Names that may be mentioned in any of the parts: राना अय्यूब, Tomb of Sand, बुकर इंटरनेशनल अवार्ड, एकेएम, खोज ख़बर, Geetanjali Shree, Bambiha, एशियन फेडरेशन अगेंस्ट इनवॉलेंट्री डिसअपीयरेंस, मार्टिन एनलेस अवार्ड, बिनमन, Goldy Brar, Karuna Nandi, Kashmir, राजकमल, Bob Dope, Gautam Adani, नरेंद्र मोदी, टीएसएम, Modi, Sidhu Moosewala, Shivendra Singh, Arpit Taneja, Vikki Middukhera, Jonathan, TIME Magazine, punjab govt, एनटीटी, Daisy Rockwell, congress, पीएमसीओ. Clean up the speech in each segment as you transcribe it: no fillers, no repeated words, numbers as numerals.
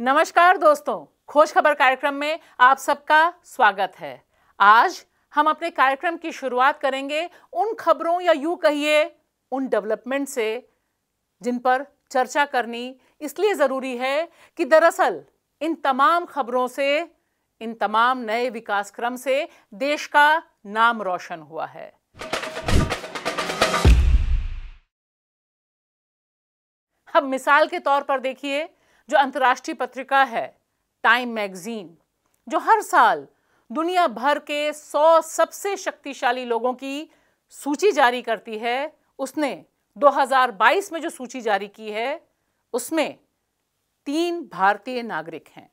नमस्कार दोस्तों, खोज खबर कार्यक्रम में आप सबका स्वागत है। आज हम अपने कार्यक्रम की शुरुआत करेंगे उन खबरों या यूँ कहिए उन डेवलपमेंट से जिन पर चर्चा करनी इसलिए ज़रूरी है कि दरअसल इन तमाम खबरों से, इन तमाम नए विकास क्रम से देश का नाम रोशन हुआ है। अब मिसाल के तौर पर देखिए जो अंतर्राष्ट्रीय पत्रिका है टाइम मैगजीन, जो हर साल दुनिया भर के 100 सबसे शक्तिशाली लोगों की सूची जारी करती है, उसने 2022 में जो सूची जारी की है उसमें 3 भारतीय नागरिक हैं।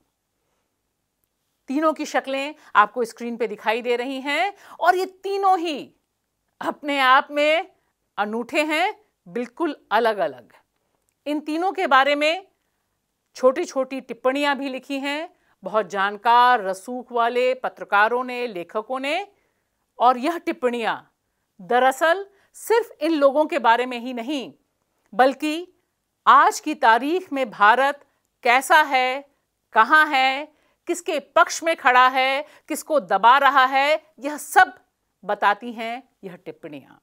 तीनों की शक्लें आपको स्क्रीन पे दिखाई दे रही हैं और ये तीनों ही अपने आप में अनूठे हैं, बिल्कुल अलग अलग। इन तीनों के बारे में छोटी छोटी टिप्पणियां भी लिखी हैं बहुत जानकार रसूख वाले पत्रकारों ने, लेखकों ने, और यह टिप्पणियां दरअसल सिर्फ इन लोगों के बारे में ही नहीं बल्कि आज की तारीख में भारत कैसा है, कहाँ है, किसके पक्ष में खड़ा है, किसको दबा रहा है, यह सब बताती हैं यह टिप्पणियां।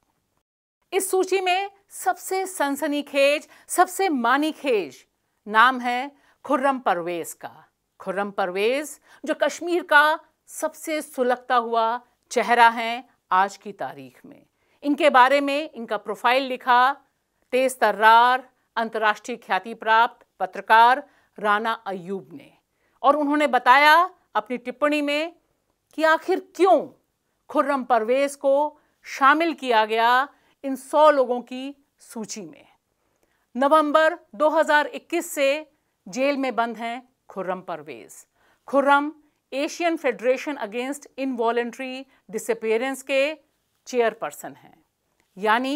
इस सूची में सबसे सनसनीखेज, सबसे मानीखेज नाम है खुर्रम परवेज का। खुर्रम परवेज जो कश्मीर का सबसे सुलगता हुआ चेहरा हैं आज की तारीख में। इनके बारे में इनका प्रोफाइल लिखा तेज तर्रार अंतर्राष्ट्रीय ख्याति प्राप्त पत्रकार राना अय्यूब ने, और उन्होंने बताया अपनी टिप्पणी में कि आखिर क्यों खुर्रम परवेज को शामिल किया गया इन 100 लोगों की सूची में। नवंबर 2021 से जेल में बंद हैं Khurram Parvez. Khurram एशियन फेडरेशन अगेंस्ट इनवॉलेंट्री डिसअपीयरेंस के चेयरपर्सन हैं, यानी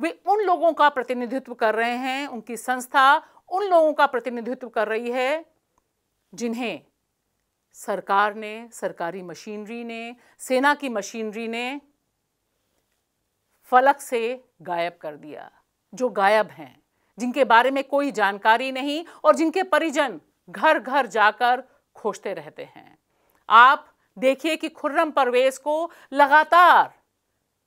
वे उन लोगों का प्रतिनिधित्व कर रहे हैं, उनकी संस्था उन लोगों का प्रतिनिधित्व कर रही है जिन्हें सरकार ने, सरकारी मशीनरी ने, सेना की मशीनरी ने फलक से गायब कर दिया। जो गायब हैं, जिनके बारे में कोई जानकारी नहीं और जिनके परिजन घर घर जाकर खोजते रहते हैं। आप देखिए कि खुर्रम परवेज को लगातार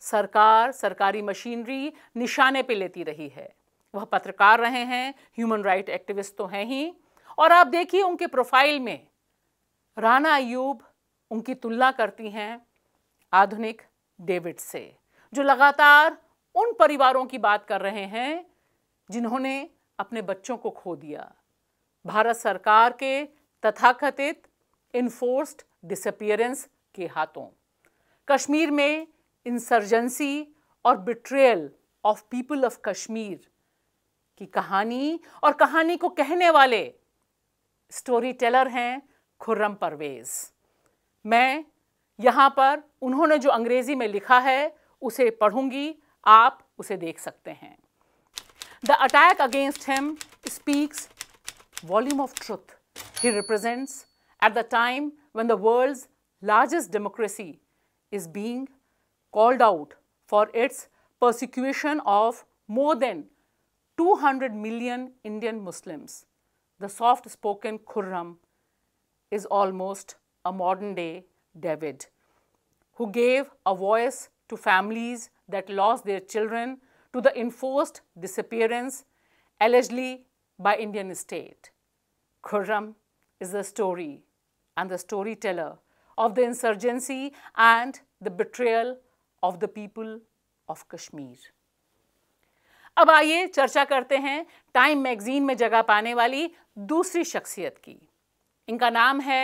सरकार, सरकारी मशीनरी निशाने पे लेती रही है। वह पत्रकार रहे हैं, ह्यूमन राइट एक्टिविस्ट तो हैं ही, और आप देखिए उनके प्रोफाइल में राना अय्यूब उनकी तुलना करती हैं आधुनिक डेविड से, जो लगातार उन परिवारों की बात कर रहे हैं जिन्होंने अपने बच्चों को खो दिया भारत सरकार के तथाकथित इन्फोर्स्ड डिसअपीयरेंस के हाथों। कश्मीर में इंसर्जेंसी और betrayal of people of Kashmir की कहानी और कहानी को कहने वाले स्टोरी टेलर हैं खुर्रम परवेज। मैं यहाँ पर उन्होंने जो अंग्रेज़ी में लिखा है उसे पढ़ूंगी, आप उसे देख सकते हैं। The attack against him speaks volume of truth. He represents, at the time when the world's largest democracy is being called out for its persecution of more than 200 million Indian Muslims, the soft-spoken Khurram is almost a modern-day David, who gave a voice to families that lost their children to the enforced disappearance allegedly by Indian state. Khurram is the story and the storyteller of the insurgency and the betrayal of the people of Kashmir. अब आइए चर्चा करते हैं time magazine में जगह पाने वाली दूसरी शख्सियत की। इनका नाम है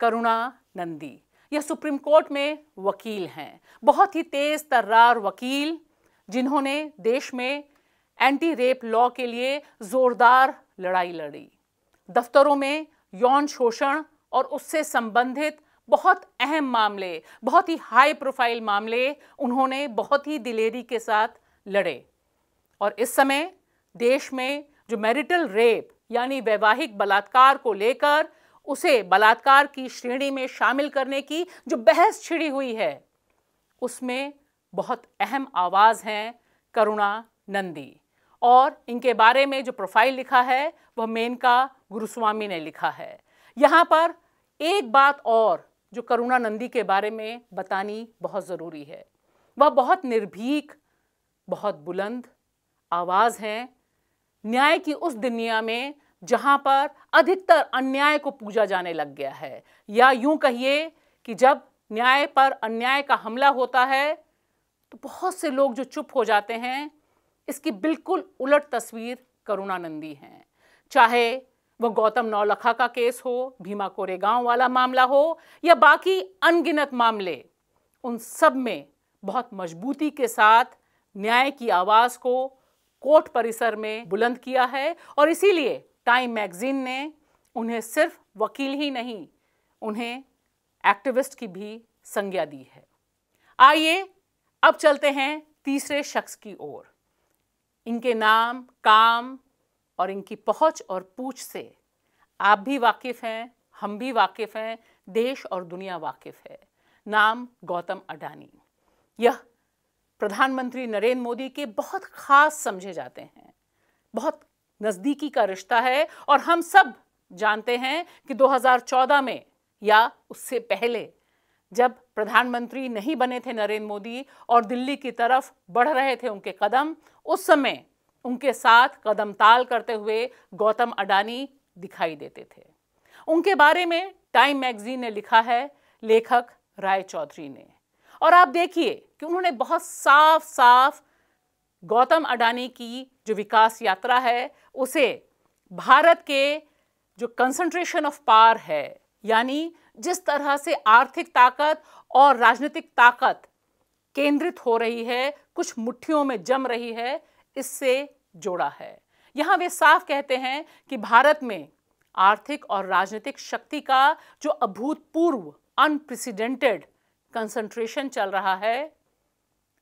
करुणा नंदी। यह सुप्रीम कोर्ट में वकील हैं, बहुत ही तेज तर्रार वकील जिन्होंने देश में एंटी रेप लॉ के लिए जोरदार लड़ाई लड़ी। दफ्तरों में यौन शोषण और उससे संबंधित बहुत अहम मामले, बहुत ही हाई प्रोफाइल मामले उन्होंने बहुत ही दिलेरी के साथ लड़े। और इस समय देश में जो मैरिटल रेप यानी वैवाहिक बलात्कार को लेकर उसे बलात्कार की श्रेणी में शामिल करने की जो बहस छिड़ी हुई है उसमें बहुत अहम आवाज़ हैं करुणा नंदी। और इनके बारे में जो प्रोफाइल लिखा है वह मेनका गुरुस्वामी ने लिखा है। यहाँ पर एक बात और जो करुणा नंदी के बारे में बतानी बहुत ज़रूरी है, वह बहुत निर्भीक, बहुत बुलंद आवाज़ हैं न्याय की उस दुनिया में जहाँ पर अधिकतर अन्याय को पूजा जाने लग गया है, या यूँ कहिए कि जब न्याय पर अन्याय का हमला होता है तो बहुत से लोग जो चुप हो जाते हैं, इसकी बिल्कुल उलट तस्वीर करुणानंदी हैं। चाहे वह गौतम नौलखा का केस हो, भीमा कोरेगांव वाला मामला हो या बाकी अनगिनत मामले, उन सब में बहुत मजबूती के साथ न्याय की आवाज़ को कोर्ट परिसर में बुलंद किया है, और इसीलिए टाइम मैगज़ीन ने उन्हें सिर्फ वकील ही नहीं, उन्हें एक्टिविस्ट की भी संज्ञा दी है। आइए अब चलते हैं तीसरे शख्स की ओर। इनके नाम, काम और इनकी पहुंच और पूछ से आप भी वाकिफ़ हैं, हम भी वाकिफ़ हैं, देश और दुनिया वाकिफ़ है। नाम गौतम अडानी। यह प्रधानमंत्री नरेंद्र मोदी के बहुत ख़ास समझे जाते हैं, बहुत नज़दीकी का रिश्ता है, और हम सब जानते हैं कि 2014 में या उससे पहले जब प्रधानमंत्री नहीं बने थे नरेंद्र मोदी और दिल्ली की तरफ बढ़ रहे थे उनके कदम, उस समय उनके साथ कदम ताल करते हुए गौतम अडानी दिखाई देते थे। उनके बारे में टाइम मैगज़ीन ने लिखा है, लेखक राय चौधरी ने, और आप देखिए कि उन्होंने बहुत साफ साफ गौतम अडानी की जो विकास यात्रा है उसे भारत के जो कंसंट्रेशन ऑफ पावर है, यानी जिस तरह से आर्थिक ताकत और राजनीतिक ताकत केंद्रित हो रही है, कुछ मुट्ठियों में जम रही है, इससे जोड़ा है। यहाँ वे साफ कहते हैं कि भारत में आर्थिक और राजनीतिक शक्ति का जो अभूतपूर्व अनप्रेसिडेंटेड कंसंट्रेशन चल रहा है,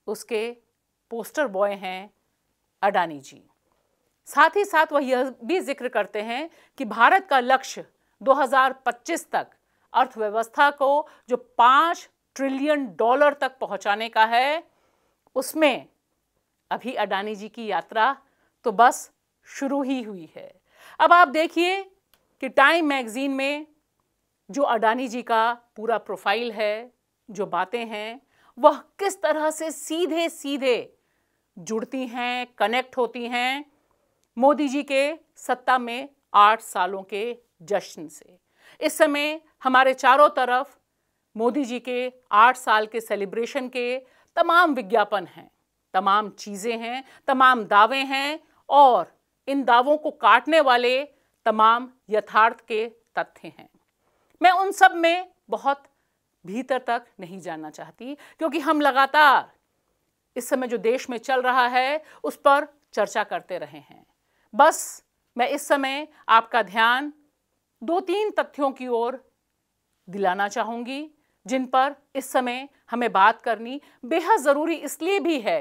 उसके पोस्टर बॉय हैं अडानी जी। साथ ही साथ वह यह भी जिक्र करते हैं कि भारत का लक्ष्य 2025 तक अर्थव्यवस्था को जो $5 ट्रिलियन तक पहुंचाने का है, उसमें अभी अडानी जी की यात्रा तो बस शुरू ही हुई है। अब आप देखिए कि टाइम मैगज़ीन में जो अडानी जी का पूरा प्रोफाइल है, जो बातें हैं, वह किस तरह से सीधे सीधे जुड़ती हैं, कनेक्ट होती हैं मोदी जी के सत्ता में 8 सालों के जश्न से। इस समय हमारे चारों तरफ मोदी जी के 8 साल के सेलिब्रेशन के तमाम विज्ञापन हैं, तमाम चीज़ें हैं, तमाम दावे हैं, और इन दावों को काटने वाले तमाम यथार्थ के तथ्य हैं। मैं उन सब में बहुत भीतर तक नहीं जाना चाहती, क्योंकि हम लगातार इस समय जो देश में चल रहा है उस पर चर्चा करते रहे हैं। बस मैं इस समय आपका ध्यान 2-3 तथ्यों की ओर दिलाना चाहूँगी, जिन पर इस समय हमें बात करनी बेहद ज़रूरी इसलिए भी है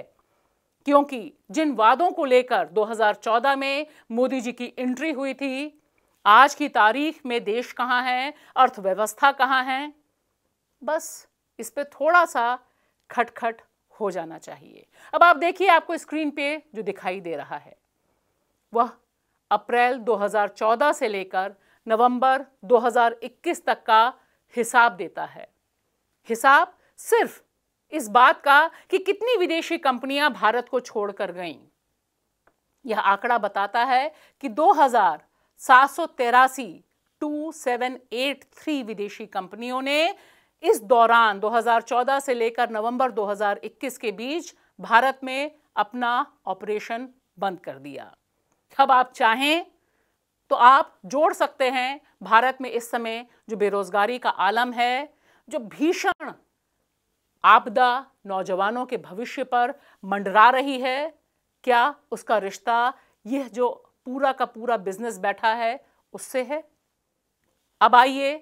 क्योंकि जिन वादों को लेकर 2014 में मोदी जी की एंट्री हुई थी, आज की तारीख में देश कहाँ है, अर्थव्यवस्था कहाँ है, बस इस पे थोड़ा सा खटखट हो जाना चाहिए। अब आप देखिए, आपको स्क्रीन पे जो दिखाई दे रहा है वह अप्रैल 2014 से लेकर नवंबर 2021 तक का हिसाब देता है। हिसाब सिर्फ इस बात का कि कितनी विदेशी कंपनियां भारत को छोड़कर गईं। यह आंकड़ा बताता है कि 2783 विदेशी कंपनियों ने इस दौरान 2014 से लेकर नवंबर 2021 के बीच भारत में अपना ऑपरेशन बंद कर दिया। अब आप चाहें तो आप जोड़ सकते हैं भारत में इस समय जो बेरोजगारी का आलम है, जो भीषण आपदा नौजवानों के भविष्य पर मंडरा रही है, क्या उसका रिश्ता यह जो पूरा का पूरा बिजनेस बैठा है उससे है? अब आइए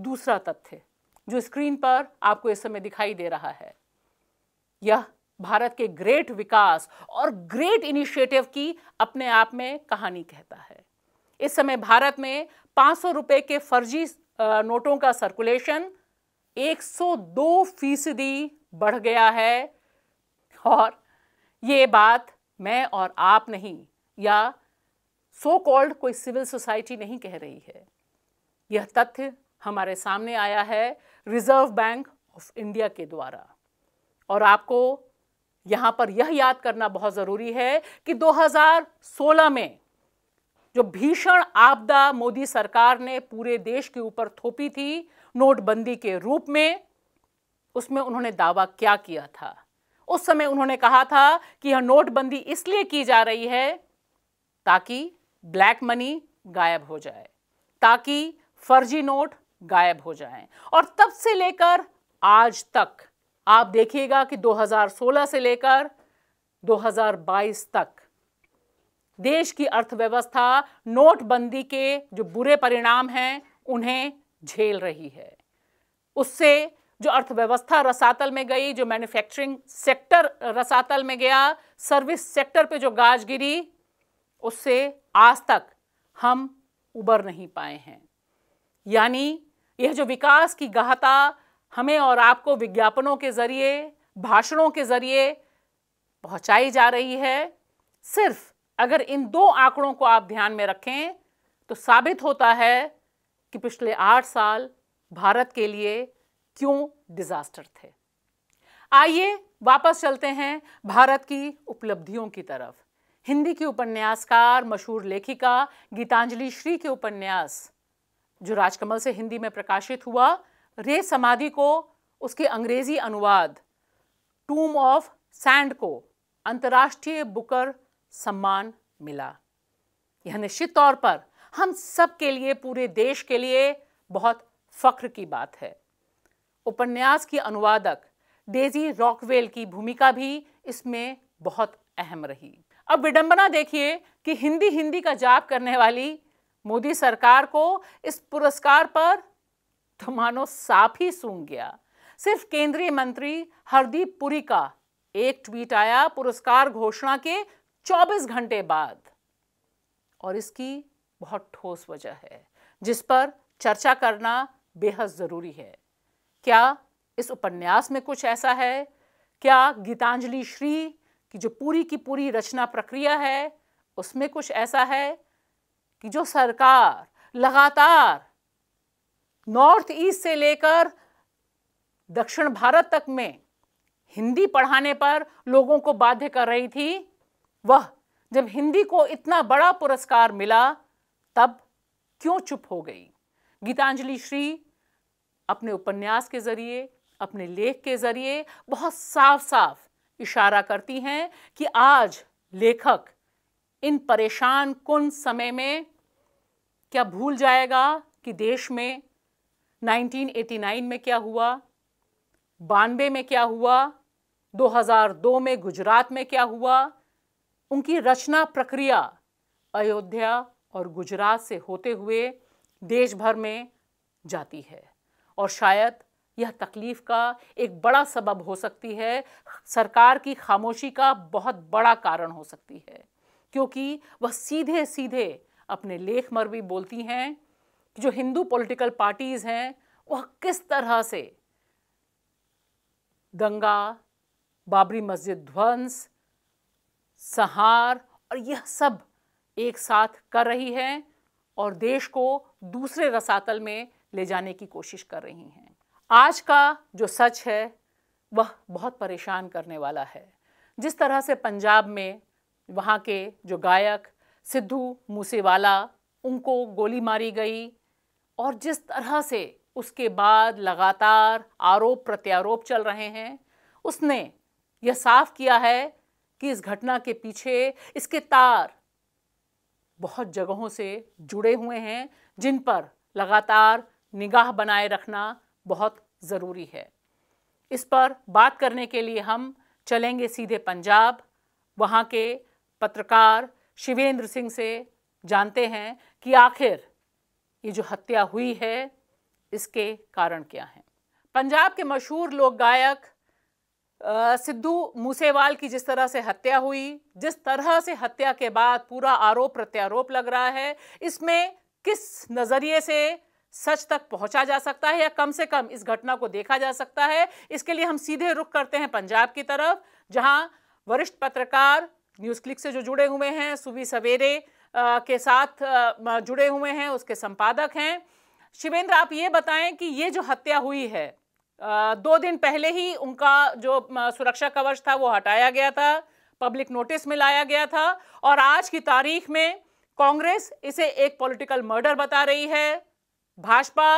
दूसरा तथ्य जो स्क्रीन पर आपको इस समय दिखाई दे रहा है, यह भारत के ग्रेट विकास और ग्रेट इनिशिएटिव की अपने आप में कहानी कहता है। इस समय भारत में 500 रुपये के फर्जी नोटों का सर्कुलेशन 102% बढ़ गया है, और ये बात मैं और आप नहीं या सो कॉल्ड कोई सिविल सोसाइटी नहीं कह रही है। यह तथ्य हमारे सामने आया है रिजर्व बैंक ऑफ इंडिया के द्वारा और आपको यहाँ पर यह याद करना बहुत ज़रूरी है कि 2016 में जो भीषण आपदा मोदी सरकार ने पूरे देश के ऊपर थोपी थी नोटबंदी के रूप में, उसमें उन्होंने दावा क्या किया था। उस समय उन्होंने कहा था कि यह नोटबंदी इसलिए की जा रही है ताकि ब्लैक मनी गायब हो जाए, ताकि फर्जी नोट गायब हो जाएं। और तब से लेकर आज तक आप देखिएगा कि 2016 से लेकर 2022 तक देश की अर्थव्यवस्था नोटबंदी के जो बुरे परिणाम हैं उन्हें झेल रही है। उससे जो अर्थव्यवस्था रसातल में गई, जो मैन्युफैक्चरिंग सेक्टर रसातल में गया, सर्विस सेक्टर पे जो गाज गिरी, उससे आज तक हम उबर नहीं पाए हैं। यानी यह जो विकास की गाहता हमें और आपको विज्ञापनों के जरिए, भाषणों के जरिए पहुंचाई जा रही है, सिर्फ अगर इन दो आंकड़ों को आप ध्यान में रखें तो साबित होता है कि पिछले 8 साल भारत के लिए क्यों डिजास्टर थे। आइए वापस चलते हैं भारत की उपलब्धियों की तरफ। हिंदी की उपन्यासकार मशहूर लेखिका गीतांजलि श्री के उपन्यास जो राजकमल से हिंदी में प्रकाशित हुआ, रे समाधि को, उसके अंग्रेजी अनुवाद टूम ऑफ सैंड को अंतर्राष्ट्रीय बुकर सम्मान मिला। यह निश्चित तौर पर हम सब के लिए, पूरे देश के लिए बहुत फख्र की बात है। उपन्यास की अनुवादक डेजी रॉकवेल की भूमिका भी इसमें बहुत अहम रही। अब विडंबना देखिए कि हिंदी हिंदी का जाप करने वाली मोदी सरकार को इस पुरस्कार पर तो मानो सांप ही सूंघ गया। सिर्फ केंद्रीय मंत्री हरदीप पुरी का एक ट्वीट आया पुरस्कार घोषणा के 24 घंटे बाद, और इसकी बहुत ठोस वजह है जिस पर चर्चा करना बेहद ज़रूरी है। क्या इस उपन्यास में कुछ ऐसा है? क्या गीतांजलि श्री कि जो पूरी की पूरी रचना प्रक्रिया है उसमें कुछ ऐसा है कि जो सरकार लगातार नॉर्थ ईस्ट से लेकर दक्षिण भारत तक में हिंदी पढ़ाने पर लोगों को बाध्य कर रही थी, वह जब हिंदी को इतना बड़ा पुरस्कार मिला तब क्यों चुप हो गई? गीतांजलि श्री अपने उपन्यास के जरिए, अपने लेख के जरिए बहुत साफ साफ इशारा करती हैं कि आज लेखक इन परेशान कुन समय में क्या भूल जाएगा कि देश में 1989 में क्या हुआ, 92 में क्या हुआ, 2002 में गुजरात में क्या हुआ। उनकी रचना प्रक्रिया अयोध्या और गुजरात से होते हुए देश भर में जाती है और शायद यह तकलीफ का एक बड़ा सबब हो सकती है, सरकार की खामोशी का बहुत बड़ा कारण हो सकती है, क्योंकि वह सीधे सीधे अपने लेख में भी बोलती हैं कि जो हिंदू पॉलिटिकल पार्टीज़ हैं वह किस तरह से दंगा, बाबरी मस्जिद ध्वंस, संहार और यह सब एक साथ कर रही हैं और देश को दूसरे रसातल में ले जाने की कोशिश कर रही हैं। आज का जो सच है वह बहुत परेशान करने वाला है। जिस तरह से पंजाब में वहाँ के जो गायक सिद्धू मूसेवाला, उनको गोली मारी गई और जिस तरह से उसके बाद लगातार आरोप प्रत्यारोप चल रहे हैं, उसने यह साफ किया है कि इस घटना के पीछे इसके तार बहुत जगहों से जुड़े हुए हैं जिन पर लगातार निगाह बनाए रखना बहुत ज़रूरी है। इस पर बात करने के लिए हम चलेंगे सीधे पंजाब। वहाँ के पत्रकार शिवेंद्र सिंह से जानते हैं कि आखिर ये जो हत्या हुई है इसके कारण क्या हैं। पंजाब के मशहूर लोक गायक सिद्धू मूसेवाल की जिस तरह से हत्या हुई, जिस तरह से हत्या के बाद पूरा आरोप प्रत्यारोप लग रहा है, इसमें किस नज़रिए से सच तक पहुंचा जा सकता है या कम से कम इस घटना को देखा जा सकता है, इसके लिए हम सीधे रुख करते हैं पंजाब की तरफ, जहां वरिष्ठ पत्रकार न्यूज़ क्लिक से जो जुड़े हुए हैं, सुबह सवेरे के साथ जुड़े हुए हैं, उसके संपादक हैं। शिवेंद्र, आप ये बताएं कि ये जो हत्या हुई है, 2 दिन पहले ही उनका जो सुरक्षा कवच था वो हटाया गया था, पब्लिक नोटिस में लाया गया था, और आज की तारीख में कांग्रेस इसे एक पॉलिटिकल मर्डर बता रही है, भाजपा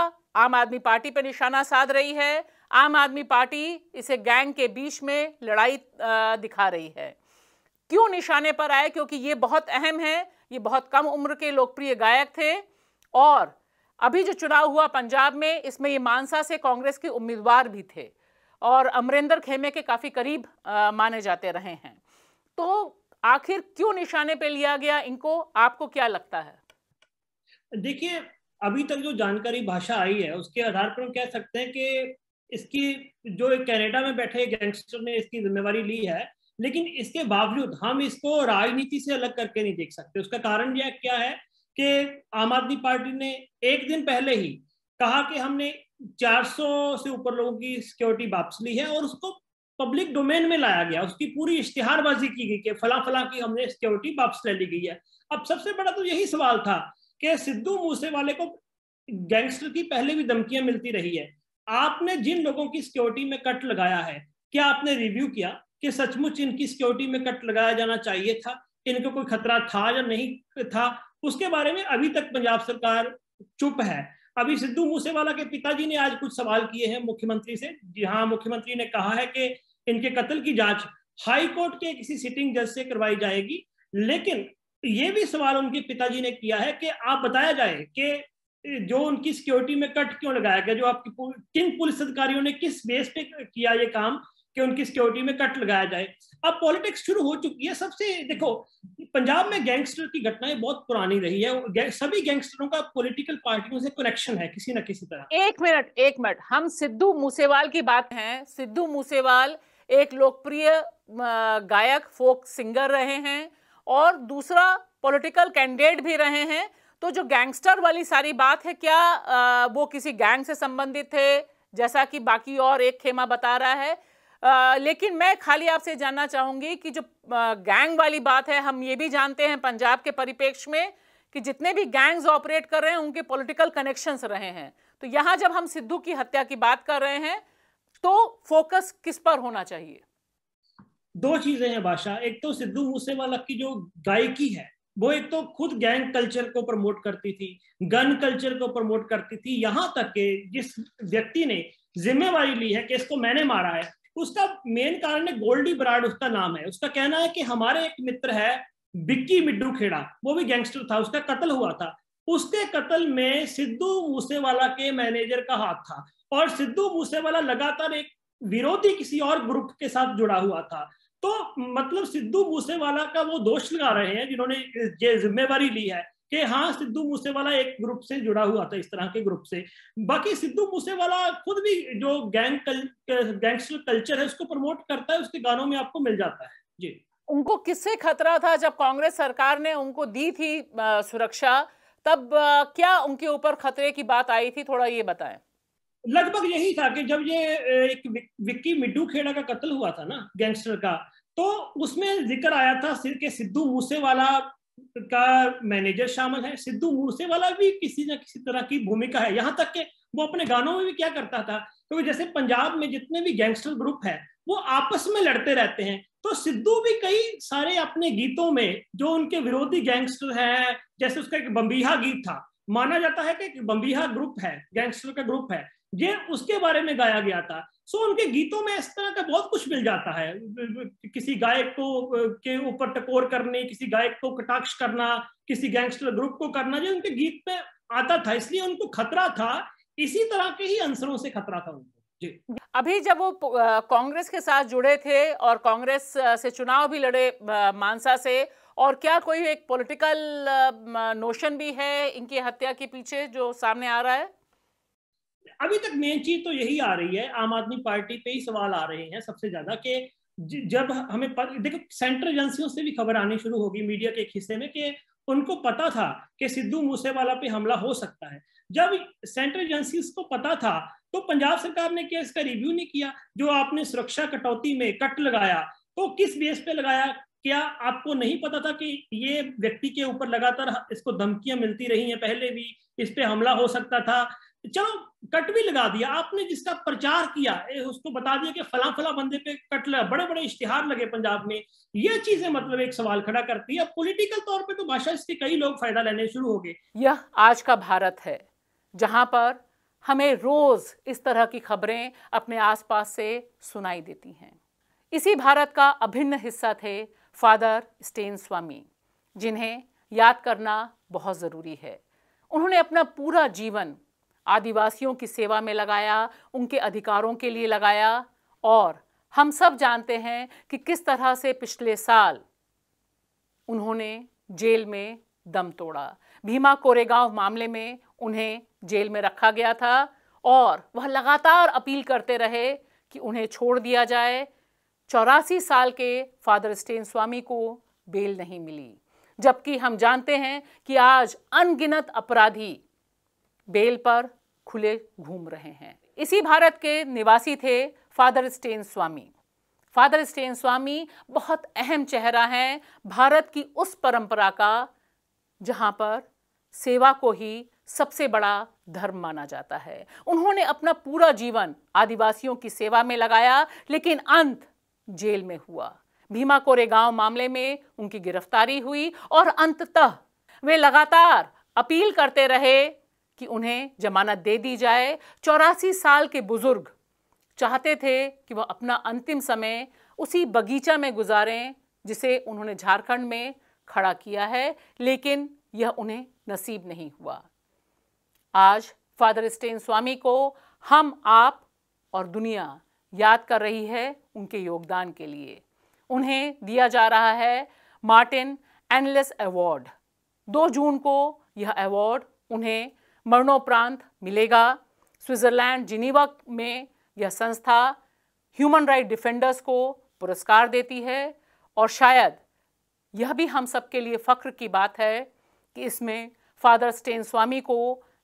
आम आदमी पार्टी पर निशाना साध रही है, आम आदमी पार्टी इसे गैंग के बीच में लड़ाई दिखा रही है। क्यों निशाने पर आए? क्योंकि ये बहुत अहम है, ये बहुत कम उम्र के लोकप्रिय गायक थे, और अभी जो चुनाव हुआ पंजाब में, इसमें ये मानसा से कांग्रेस के उम्मीदवार भी थे और अमरिंदर खेमे के काफ़ी करीब माने जाते रहे हैं। तो आखिर क्यों निशाने पे लिया गया इनको, आपको क्या लगता है? देखिए, अभी तक जो जानकारी भाषा आई है उसके आधार पर हम कह सकते हैं कि इसकी जो कनाडा में बैठे गैंगस्टर ने इसकी जिम्मेवारी ली है, लेकिन इसके बावजूद हम इसको राजनीति से अलग करके नहीं देख सकते। उसका कारण यह क्या है कि आम आदमी पार्टी ने एक दिन पहले ही कहा कि हमने 400 से ऊपर लोगों की सिक्योरिटी वापस ली है, और उसको पब्लिक डोमेन में लाया गया, उसकी पूरी इश्तिहारबाजी की गई कि फला फला की हमने सिक्योरिटी वापस ले ली गई है। अब सबसे बड़ा तो यही सवाल था कि सिद्धू मूसेवाले को गैंगस्टर की पहले भी धमकियां मिलती रही है, आपने जिन लोगों की सिक्योरिटी में कट लगाया है, क्या आपने रिव्यू किया कि सचमुच इनकी सिक्योरिटी में कट लगाया जाना चाहिए था, इनको कोई खतरा था या नहीं था? उसके बारे में अभी तक पंजाब सरकार चुप है। अभी सिद्धू मूसेवाला के पिताजी ने आज कुछ सवाल किए हैं मुख्यमंत्री से, जहां मुख्यमंत्री ने कहा है कि इनके कत्ल की जांच हाई कोर्ट के किसी सिटिंग जज से करवाई जाएगी। लेकिन ये भी सवाल उनके पिताजी ने किया है कि आप बताया जाए कि जो उनकी सिक्योरिटी में कट क्यों लगाया गया, जो आपकी किन पुलिस अधिकारियों ने किस बेस पे किया ये काम कि उनकी सिक्योरिटी में कट लगाया जाए। अब पॉलिटिक्स शुरू हो चुकी है सबसे। देखो, पंजाब में गैंगस्टर की घटनाएं बहुत पुरानी रही है, सभी गैंगस्टरों का पॉलिटिकल पार्टियों से कनेक्शन है किसी न किसी तरह। एक मिनट, हम सिद्धू मूसेवाल की बात है। सिद्धू मूसेवाल एक लोकप्रिय गायक, फोक सिंगर रहे हैं, और दूसरा पॉलिटिकल कैंडिडेट भी रहे हैं। तो जो गैंगस्टर वाली सारी बात है, क्या वो किसी गैंग से संबंधित थे, जैसा कि बाकी और एक खेमा बता रहा है? लेकिन मैं खाली आपसे जानना चाहूँगी कि जो गैंग वाली बात है, हम ये भी जानते हैं पंजाब के परिप्रेक्ष्य में कि जितने भी गैंग्स ऑपरेट कर रहे हैं उनके पॉलिटिकल कनेक्शंस रहे हैं। तो यहाँ जब हम सिद्धू की हत्या की बात कर रहे हैं तो फोकस किस पर होना चाहिए? दो चीजें हैं भाषा। एक तो सिद्धू मूसेवाला की जो गायकी है वो एक तो खुद गैंग कल्चर को प्रमोट करती थी, गन कल्चर को प्रमोट करती थी। यहाँ तक कि जिस व्यक्ति ने जिम्मेवारी ली है कि इसको मैंने मारा है, उसका मेन कारण है गोल्डी ब्रार, उसका नाम है। उसका कहना है कि हमारे एक मित्र है विक्की मिड्डूखेड़ा, वो भी गैंगस्टर था, उसका कत्ल हुआ था। उसके कत्ल में सिद्धू मूसेवाला के मैनेजर का हाथ था, और सिद्धू मूसेवाला लगातार एक विरोधी किसी और ग्रुप के साथ जुड़ा हुआ था। तो मतलब सिद्धू मूसेवाला का वो दोष लगा रहे हैं जिन्होंने ये जिम्मेवारी ली है कि हाँ, सिद्धू मूसेवाला एक ग्रुप से जुड़ा हुआ था, इस तरह के ग्रुप से। बाकी सिद्धू मूसेवाला खुद भी जो गैंगस्टर कल्चर है उसको प्रमोट करता है, उसके गानों में आपको मिल जाता है। जी, उनको किससे खतरा था? जब कांग्रेस सरकार ने उनको दी थी सुरक्षा, तब क्या उनके ऊपर खतरे की बात आई थी? थोड़ा ये बताएं। लगभग यही था कि जब ये एक विक्की मिड्डूखेड़ा का कत्ल हुआ था ना, गैंगस्टर का, तो उसमें जिक्र आया था कि सिद्धू मूसेवाला का मैनेजर शामिल है। सिद्धू मूसेवाला भी किसी न किसी तरह की भूमिका है, यहाँ तक कि वो अपने गानों में भी क्या करता था, क्योंकि जैसे पंजाब में जितने भी गैंगस्टर ग्रुप है वो आपस में लड़ते रहते हैं, तो सिद्धू भी कई सारे अपने गीतों में जो उनके विरोधी गैंगस्टर हैं, जैसे उसका एक बम्बीहा गीत था, माना जाता है कि बम्बीहा ग्रुप है, गैंगस्टर का ग्रुप है, ये उसके बारे में गाया गया था। सो उनके गीतों में इस तरह का बहुत कुछ मिल जाता है, किसी गायक को के ऊपर टकोर करने, किसी गायक को कटाक्ष करना, किसी गैंगस्टर ग्रुप को करना, जो उनके गीत में आता था, इसलिए उनको खतरा था। इसी तरह के ही अंसरों से खतरा था उनको। जी, अभी जब वो कांग्रेस के साथ जुड़े थे और कांग्रेस से चुनाव भी लड़े मानसा से, और क्या कोई एक पॉलिटिकल नोशन भी है इनकी हत्या के पीछे जो सामने आ रहा है? अभी तक मेन चीज तो यही आ रही है, आम आदमी पार्टी पे ही सवाल आ रहे हैं सबसे ज्यादा। कि जब हमें देखो, सेंट्रल एजेंसियों से भी खबर आनी शुरू होगी मीडिया के एक हिस्से में कि उनको पता था कि सिद्धू मूसेवाला पे हमला हो सकता है। जब सेंट्रल एजेंसीज को पता था तो पंजाब सरकार ने क्या इसका रिव्यू नहीं किया? जो आपने सुरक्षा कटौती में कट लगाया तो किस बेस पे लगाया, क्या आपको नहीं पता था कि ये व्यक्ति के ऊपर लगातार इसको धमकियां मिलती रही हैं, पहले भी इस पे हमला हो सकता था, चलो कट भी लगा दिया, आपने जिसका प्रचार किया उसको बता दिया कि फला फला बंदे पे कट लगा, बड़े बड़े इश्तिहार लगे पंजाब में। ये चीजें मतलब एक सवाल खड़ा करती है। पॉलिटिकल तौर पे तो भाषा इसके कई लोग फायदा लेने शुरू हो गए। यह आज का भारत है जहां पर हमें रोज इस तरह की खबरें अपने आसपास से सुनाई देती हैं। इसी भारत का अभिन्न हिस्सा थे फादर स्टेन स्वामी, जिन्हें याद करना बहुत ज़रूरी है। उन्होंने अपना पूरा जीवन आदिवासियों की सेवा में लगाया, उनके अधिकारों के लिए लगाया, और हम सब जानते हैं कि किस तरह से पिछले साल उन्होंने जेल में दम तोड़ा। भीमा कोरेगांव मामले में उन्हें जेल में रखा गया था और वह लगातार अपील करते रहे कि उन्हें छोड़ दिया जाए। 84 साल के फादर स्टेन स्वामी को बेल नहीं मिली, जबकि हम जानते हैं कि आज अनगिनत अपराधी बेल पर खुले घूम रहे हैं। इसी भारत के निवासी थे father Stan Swamy. Father Stan Swamy बहुत अहम चेहरा हैं भारत की उस परंपरा का जहां पर सेवा को ही सबसे बड़ा धर्म माना जाता है। उन्होंने अपना पूरा जीवन आदिवासियों की सेवा में लगाया, लेकिन अंत जेल में हुआ। भीमा कोरेगांव मामले में उनकी गिरफ्तारी हुई और अंततः वे लगातार अपील करते रहे कि उन्हें जमानत दे दी जाए। 84 साल के बुजुर्ग चाहते थे कि वह अपना अंतिम समय उसी बगीचा में गुजारें जिसे उन्होंने झारखंड में खड़ा किया है, लेकिन यह उन्हें नसीब नहीं हुआ। आज फादर स्टेन स्वामी को हम, आप और दुनिया याद कर रही है उनके योगदान के लिए। उन्हें दिया जा रहा है मार्टिन एनलेस अवार्ड। 2 जून को यह अवार्ड उन्हें मरणोपरांत मिलेगा। स्विट्ज़रलैंड जिनीवा में यह संस्था ह्यूमन राइट डिफेंडर्स को पुरस्कार देती है, और शायद यह भी हम सब के लिए फ़ख्र की बात है कि इसमें फादर स्टेन स्वामी को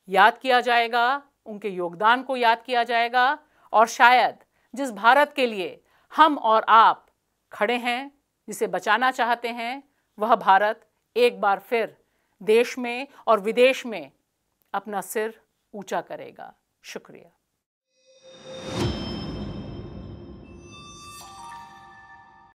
याद किया जाएगा, उनके योगदान को याद किया जाएगा, और शायद जिस भारत के लिए हम और आप खड़े हैं, जिसे बचाना चाहते हैं, वह भारत एक बार फिर देश में और विदेश में अपना सिर ऊंचा करेगा। शुक्रिया।